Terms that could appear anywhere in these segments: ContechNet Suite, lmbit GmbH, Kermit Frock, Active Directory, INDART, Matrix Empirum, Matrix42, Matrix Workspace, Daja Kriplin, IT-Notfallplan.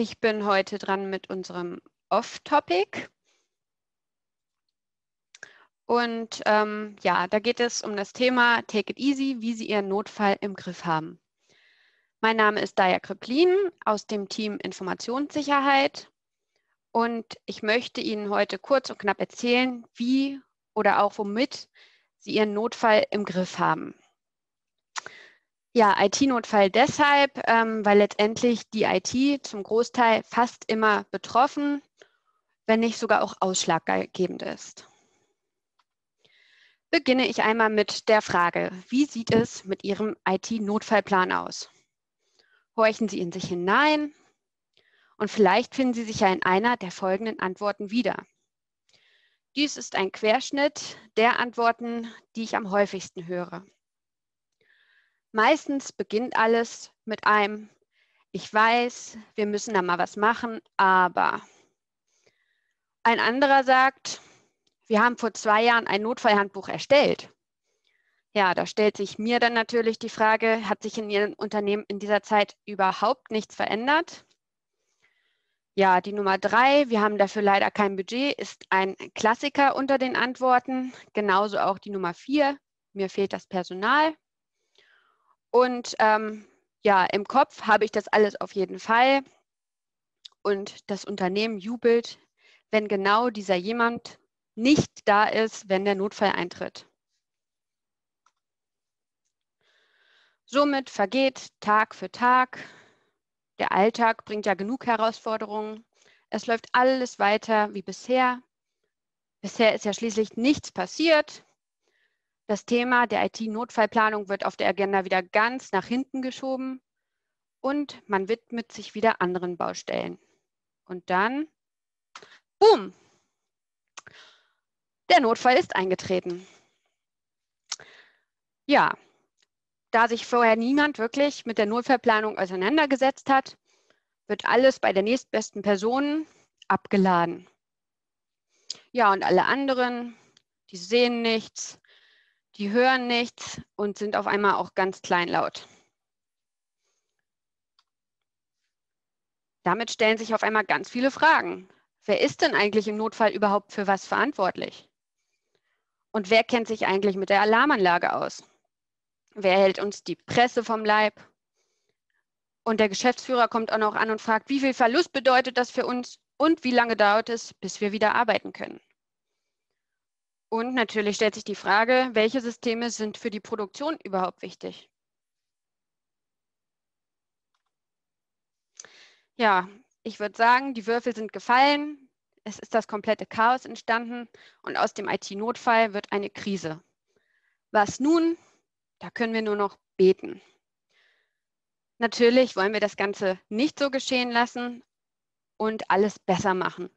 Ich bin heute dran mit unserem Off-Topic. Und ja, da geht es um das Thema Take it easy, wie Sie Ihren Notfall im Griff haben. Mein Name ist Daja Kriplin aus dem Team Informationssicherheit und ich möchte Ihnen heute kurz und knapp erzählen, wie oder auch womit Sie Ihren Notfall im Griff haben. Ja, IT-Notfall deshalb, weil letztendlich die IT zum Großteil fast immer betroffen, wenn nicht sogar auch ausschlaggebend ist. Beginne ich einmal mit der Frage, wie sieht es mit Ihrem IT-Notfallplan aus? Horchen Sie in sich hinein und vielleicht finden Sie sich ja in einer der folgenden Antworten wieder. Dies ist ein Querschnitt der Antworten, die ich am häufigsten höre. Meistens beginnt alles mit einem, ich weiß, wir müssen da mal was machen, aber. Ein anderer sagt, wir haben vor 2 Jahren ein Notfallhandbuch erstellt. Ja, da stellt sich mir dann natürlich die Frage, hat sich in Ihrem Unternehmen in dieser Zeit überhaupt nichts verändert? Ja, die Nummer 3, wir haben dafür leider kein Budget, ist ein Klassiker unter den Antworten. Genauso auch die Nummer 4, mir fehlt das Personal. Und ja, im Kopf habe ich das alles auf jeden Fall. Und das Unternehmen jubelt, wenn genau dieser jemand nicht da ist, wenn der Notfall eintritt. Somit vergeht Tag für Tag. Der Alltag bringt ja genug Herausforderungen. Es läuft alles weiter wie bisher. Bisher ist ja schließlich nichts passiert. Das Thema der IT-Notfallplanung wird auf der Agenda wieder ganz nach hinten geschoben und man widmet sich wieder anderen Baustellen. Und dann, boom! Der Notfall ist eingetreten. Ja, da sich vorher niemand wirklich mit der Notfallplanung auseinandergesetzt hat, wird alles bei der nächstbesten Person abgeladen. Ja, und alle anderen, die sehen nichts, die hören nichts und sind auf einmal auch ganz kleinlaut. Damit stellen sich auf einmal ganz viele Fragen. Wer ist denn eigentlich im Notfall überhaupt für was verantwortlich? Und wer kennt sich eigentlich mit der Alarmanlage aus? Wer hält uns die Presse vom Leib? Und der Geschäftsführer kommt auch noch an und fragt, wie viel Verlust bedeutet das für uns und wie lange dauert es, bis wir wieder arbeiten können? Und natürlich stellt sich die Frage, welche Systeme sind für die Produktion überhaupt wichtig? Ja, ich würde sagen, die Würfel sind gefallen. Es ist das komplette Chaos entstanden und aus dem IT-Notfall wird eine Krise. Was nun? Da können wir nur noch beten. Natürlich wollen wir das Ganze nicht so geschehen lassen und alles besser machen.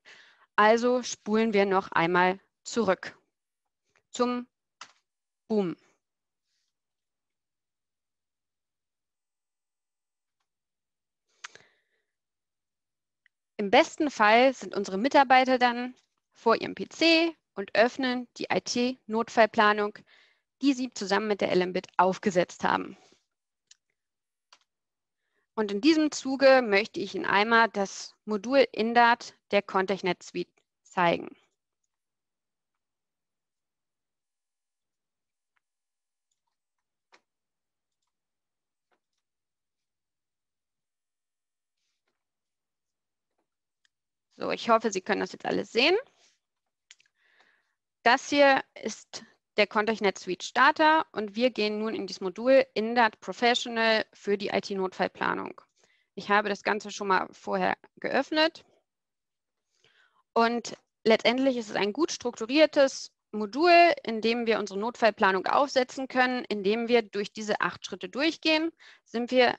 Also spulen wir noch einmal zurück zum Boom. Im besten Fall sind unsere Mitarbeiter dann vor ihrem PC und öffnen die IT-Notfallplanung, die sie zusammen mit der lmbit aufgesetzt haben. Und in diesem Zuge möchte ich Ihnen einmal das Modul INDART der ContechNet Suite zeigen. So, ich hoffe, Sie können das jetzt alles sehen. Das hier ist der ContechNet Suite Starter und wir gehen nun in das Modul INDART Professional für die IT-Notfallplanung. Ich habe das Ganze schon mal vorher geöffnet und letztendlich ist es ein gut strukturiertes Modul, in dem wir unsere Notfallplanung aufsetzen können, indem wir durch diese 8 Schritte durchgehen, sind wir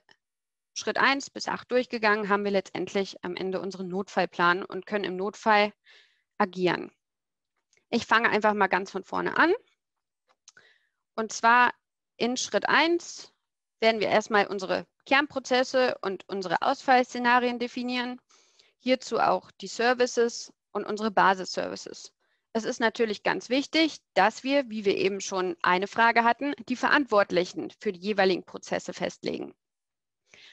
Schritt 1 bis 8 durchgegangen, haben wir letztendlich am Ende unseren Notfallplan und können im Notfall agieren. Ich fange einfach mal ganz von vorne an. Und zwar in Schritt 1 werden wir erstmal unsere Kernprozesse und unsere Ausfallszenarien definieren. Hierzu auch die Services und unsere Basisservices. Es ist natürlich ganz wichtig, dass wir, wie wir eben schon eine Frage hatten, die Verantwortlichen für die jeweiligen Prozesse festlegen.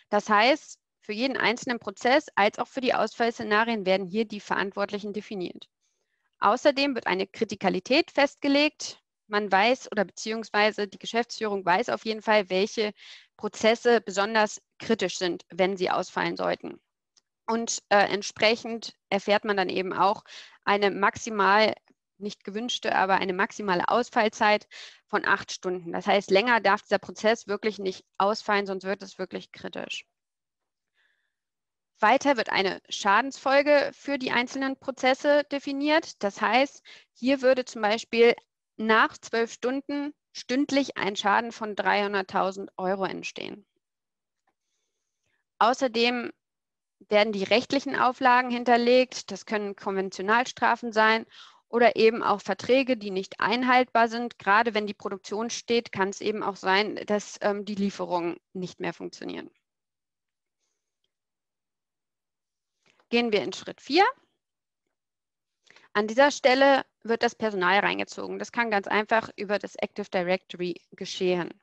Das heißt, Für jeden einzelnen Prozess als auch für die Ausfallszenarien werden hier die Verantwortlichen definiert. Außerdem wird eine Kritikalität festgelegt. Man weiß oder beziehungsweise die Geschäftsführung weiß auf jeden Fall, welche Prozesse besonders kritisch sind, wenn sie ausfallen sollten. Und entsprechend erfährt man dann eben auch eine maximal, nicht gewünschte, aber eine maximale Ausfallzeit von 8 Stunden. Das heißt, länger darf dieser Prozess wirklich nicht ausfallen, sonst wird es wirklich kritisch. Weiter wird eine Schadensfolge für die einzelnen Prozesse definiert. Das heißt, hier würde zum Beispiel nach 12 Stunden stündlich ein Schaden von 300.000 € entstehen. Außerdem werden die rechtlichen Auflagen hinterlegt. Das können Konventionalstrafen sein oder eben auch Verträge, die nicht einhaltbar sind. Gerade wenn die Produktion steht, kann es eben auch sein, dass die Lieferungen nicht mehr funktionieren. Gehen wir in Schritt 4. An dieser Stelle wird das Personal reingezogen. Das kann ganz einfach über das Active Directory geschehen.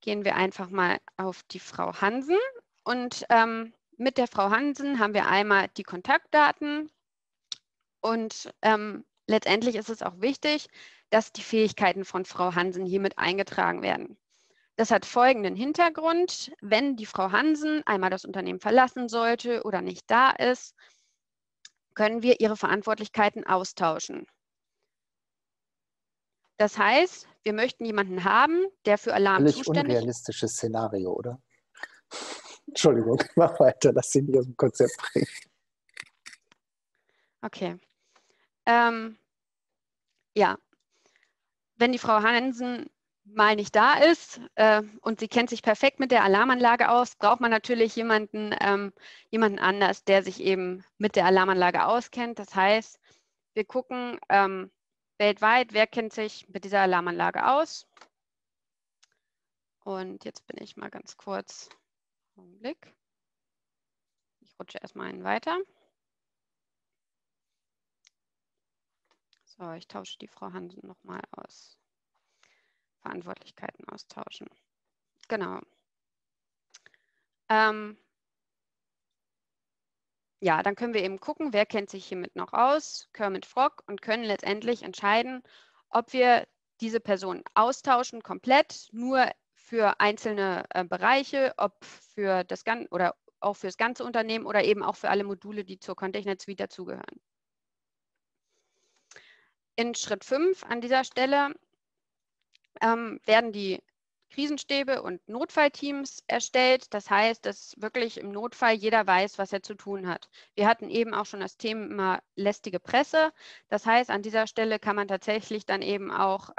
Gehen wir einfach mal auf die Frau Hansen. Und mit der Frau Hansen haben wir einmal die Kontaktdaten. Und letztendlich ist es auch wichtig, dass die Fähigkeiten von Frau Hansen hiermit eingetragen werden. Das hat folgenden Hintergrund: Wenn die Frau Hansen einmal das Unternehmen verlassen sollte oder nicht da ist, können wir ihre Verantwortlichkeiten austauschen. Das heißt, wir möchten jemanden haben, der für Alarm zuständig ist. Unrealistisches Szenario, oder? Entschuldigung, mach weiter, lass sie mich aus dem Konzept bringen. Okay. Ja, wenn die Frau Hansen mal nicht da ist und sie kennt sich perfekt mit der Alarmanlage aus, braucht man natürlich jemanden anders, der sich eben mit der Alarmanlage auskennt. Das heißt, wir gucken weltweit, wer kennt sich mit dieser Alarmanlage aus. Und jetzt bin ich mal ganz kurz. Augenblick. Ich rutsche erstmal einen weiter. So, ich tausche die Frau Hansen nochmal aus. Verantwortlichkeiten austauschen. Genau. Ja, dann können wir eben gucken, wer kennt sich hiermit noch aus, Kermit Frock, und können letztendlich entscheiden, ob wir diese Person austauschen, komplett, nur für einzelne Bereiche, ob für das ganze oder auch für das ganze Unternehmen oder eben auch für alle Module, die zur ContechNet Suite dazugehören. In Schritt 5 an dieser Stelle werden die Krisenstäbe und Notfallteams erstellt. Das heißt, dass wirklich im Notfall jeder weiß, was er zu tun hat. Wir hatten eben auch schon das Thema lästige Presse. Das heißt, an dieser Stelle kann man tatsächlich dann eben auch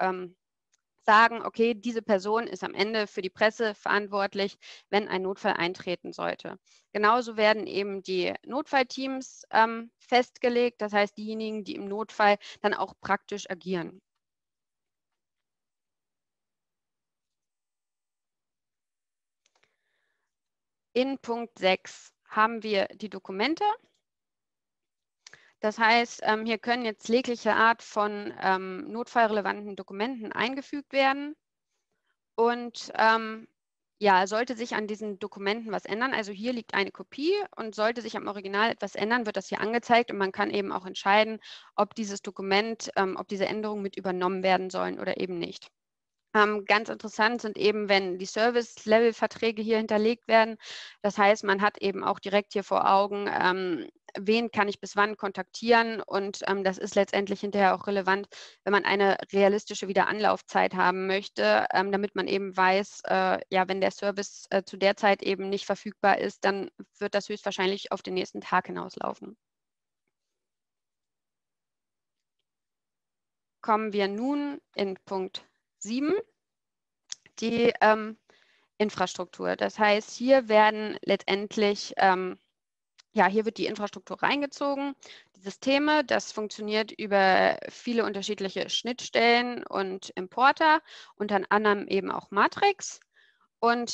sagen, okay, diese Person ist am Ende für die Presse verantwortlich, wenn ein Notfall eintreten sollte. Genauso werden eben die Notfallteams festgelegt. Das heißt, diejenigen, die im Notfall dann auch praktisch agieren. In Punkt 6 haben wir die Dokumente. Das heißt, hier können jetzt jegliche Art von notfallrelevanten Dokumenten eingefügt werden. Und ja, sollte sich an diesen Dokumenten was ändern, also hier liegt eine Kopie, und sollte sich am Original etwas ändern, wird das hier angezeigt und man kann eben auch entscheiden, ob dieses Dokument, ob diese Änderungen mit übernommen werden sollen oder eben nicht. Ganz interessant sind eben, wenn die Service-Level-Verträge hier hinterlegt werden. Das heißt, man hat eben auch direkt hier vor Augen, wen kann ich bis wann kontaktieren, und das ist letztendlich hinterher auch relevant, wenn man eine realistische Wiederanlaufzeit haben möchte, damit man eben weiß, ja, wenn der Service zu der Zeit eben nicht verfügbar ist, dann wird das höchstwahrscheinlich auf den nächsten Tag hinauslaufen. Kommen wir nun in Punkt 7, die Infrastruktur. Das heißt, hier werden letztendlich, ja, hier wird die Infrastruktur reingezogen. Die Systeme, das funktioniert über viele unterschiedliche Schnittstellen und Importer, unter anderem eben auch Matrix. Und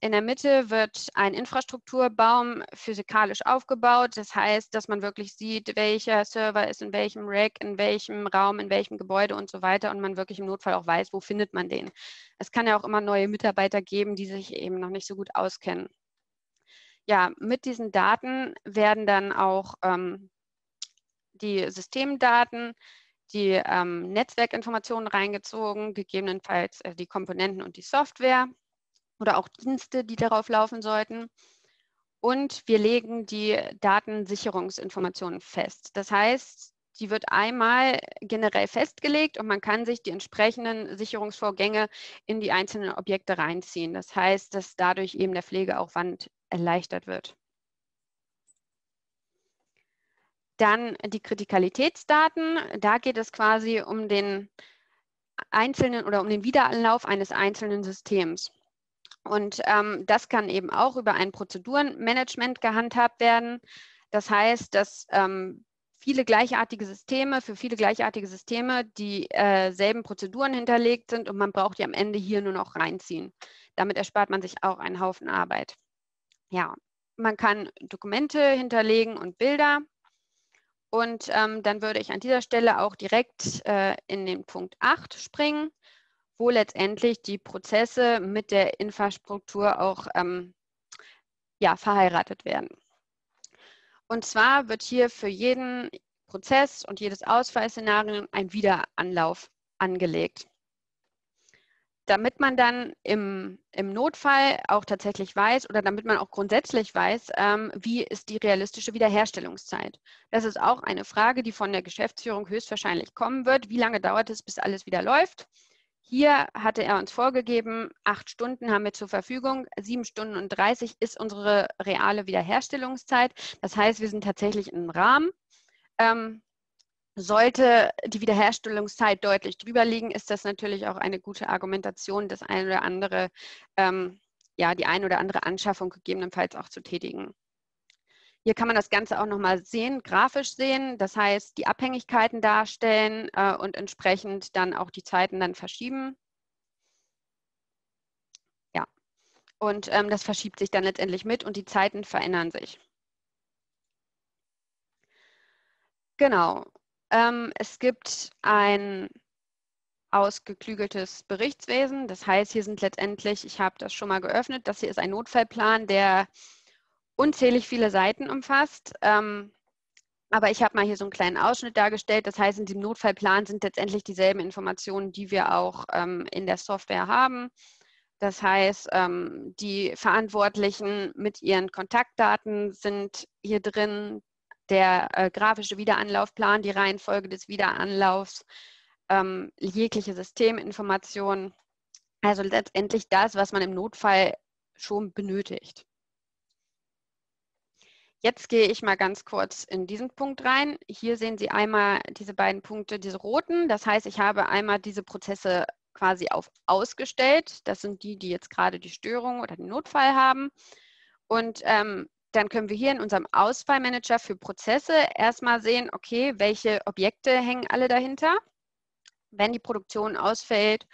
in der Mitte wird ein Infrastrukturbaum physikalisch aufgebaut. Das heißt, dass man wirklich sieht, welcher Server ist in welchem Rack, in welchem Raum, in welchem Gebäude und so weiter. Und man wirklich im Notfall auch weiß, wo findet man den. Es kann ja auch immer neue Mitarbeiter geben, die sich eben noch nicht so gut auskennen. ja, mit diesen Daten werden dann auch die Systemdaten, die Netzwerkinformationen reingezogen, gegebenenfalls die Komponenten und die Software oder auch Dienste, die darauf laufen sollten. Und wir legen die Datensicherungsinformationen fest. Das heißt, die wird einmal generell festgelegt und man kann sich die entsprechenden Sicherungsvorgänge in die einzelnen Objekte reinziehen. Das heißt, dass dadurch eben der Pflegeaufwand erleichtert wird. Dann die Kritikalitätsdaten. Da geht es quasi um den einzelnen oder um den Wiederanlauf eines einzelnen Systems. Und das kann eben auch über ein Prozedurenmanagement gehandhabt werden. Das heißt, dass für viele gleichartige Systeme dieselben Prozeduren hinterlegt sind und man braucht die am Ende hier nur noch reinziehen. Damit erspart man sich auch einen Haufen Arbeit. Ja, man kann Dokumente hinterlegen und Bilder. Und dann würde ich an dieser Stelle auch direkt in den Punkt 8 springen, wo letztendlich die Prozesse mit der Infrastruktur auch ja, verheiratet werden. Und zwar wird hier für jeden Prozess und jedes Ausfallszenario ein Wiederanlauf angelegt, damit man dann im Notfall auch tatsächlich weiß oder damit man auch grundsätzlich weiß, wie ist die realistische Wiederherstellungszeit. Das ist auch eine Frage, die von der Geschäftsführung höchstwahrscheinlich kommen wird. Wie lange dauert es, bis alles wieder läuft? Hier hatte er uns vorgegeben, 8 Stunden haben wir zur Verfügung, 7 Stunden und 30 ist unsere reale Wiederherstellungszeit. Das heißt, wir sind tatsächlich im Rahmen. Sollte die Wiederherstellungszeit deutlich drüber liegen, ist das natürlich auch eine gute Argumentation, das ein oder andere, die ein oder andere Anschaffung gegebenenfalls auch zu tätigen. Hier kann man das Ganze auch nochmal sehen, grafisch sehen, das heißt die Abhängigkeiten darstellen und entsprechend dann auch die Zeiten dann verschieben. Ja, und das verschiebt sich dann letztendlich mit und die Zeiten verändern sich. Genau. Es gibt ein ausgeklügeltes Berichtswesen. Das heißt, hier sind letztendlich, ich habe das schon mal geöffnet, das hier ist ein Notfallplan, der unzählig viele Seiten umfasst. Aber ich habe mal hier so einen kleinen Ausschnitt dargestellt. Das heißt, in diesem Notfallplan sind letztendlich dieselben Informationen, die wir auch in der Software haben. Das heißt, die Verantwortlichen mit ihren Kontaktdaten sind hier drin. Der grafische Wiederanlaufplan, die Reihenfolge des Wiederanlaufs, jegliche Systeminformationen. Also letztendlich das, was man im Notfall schon benötigt. Jetzt gehe ich mal ganz kurz in diesen Punkt rein. Hier sehen Sie einmal diese beiden Punkte, diese roten. Das heißt, ich habe einmal diese Prozesse quasi auf ausgestellt. Das sind die, die jetzt gerade die Störung oder den Notfall haben. Und dann können wir hier in unserem Ausfallmanager für Prozesse erstmal sehen, okay, welche Objekte hängen alle dahinter, wenn die Produktion ausfällt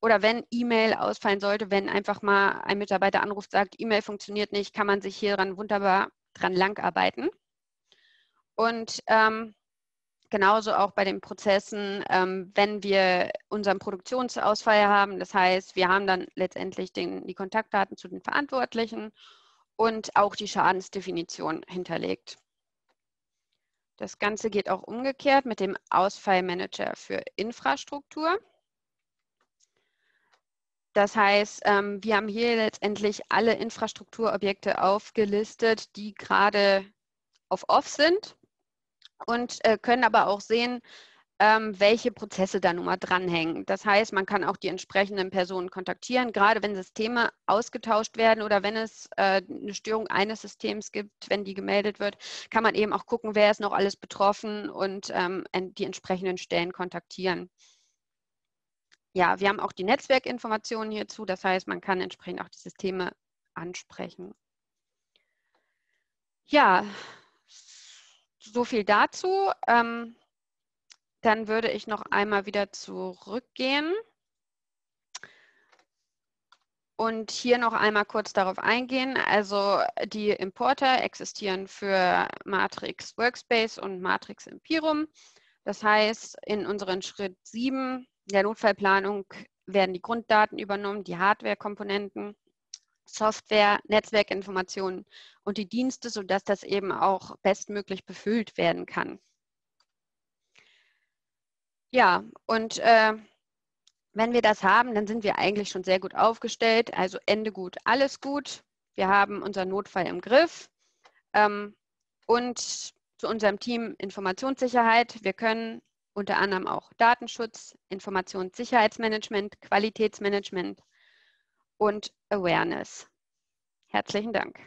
oder wenn E-Mail ausfallen sollte, wenn einfach mal ein Mitarbeiter anruft, sagt, E-Mail funktioniert nicht, kann man sich hier dran wunderbar dran langarbeiten. Und genauso auch bei den Prozessen, wenn wir unseren Produktionsausfall haben, das heißt, wir haben dann letztendlich die Kontaktdaten zu den Verantwortlichen und auch die Schadensdefinition hinterlegt. Das Ganze geht auch umgekehrt mit dem Ausfallmanager für Infrastruktur. Das heißt, wir haben hier letztendlich alle Infrastrukturobjekte aufgelistet, die gerade auf Off sind und können aber auch sehen, welche Prozesse da nun mal dranhängen. Das heißt, man kann auch die entsprechenden Personen kontaktieren, gerade wenn Systeme ausgetauscht werden oder wenn es eine Störung eines Systems gibt, wenn die gemeldet wird, kann man eben auch gucken, wer ist noch alles betroffen und die entsprechenden Stellen kontaktieren. Ja, wir haben auch die Netzwerkinformationen hierzu, das heißt, man kann entsprechend auch die Systeme ansprechen. Ja, so viel dazu. Dann würde ich noch einmal wieder zurückgehen und hier noch einmal kurz darauf eingehen. Also die Importer existieren für Matrix Workspace und Matrix Empirum. Das heißt, in unseren Schritt 7 der Notfallplanung werden die Grunddaten übernommen, die Hardwarekomponenten. Software, Netzwerkinformationen und die Dienste, sodass das eben auch bestmöglich befüllt werden kann. Ja, und wenn wir das haben, dann sind wir eigentlich schon sehr gut aufgestellt. Also Ende gut, alles gut. Wir haben unseren Notfall im Griff. Und zu unserem Team Informationssicherheit. Wir können unter anderem auch Datenschutz, Informationssicherheitsmanagement, Qualitätsmanagement und Awareness. Herzlichen Dank.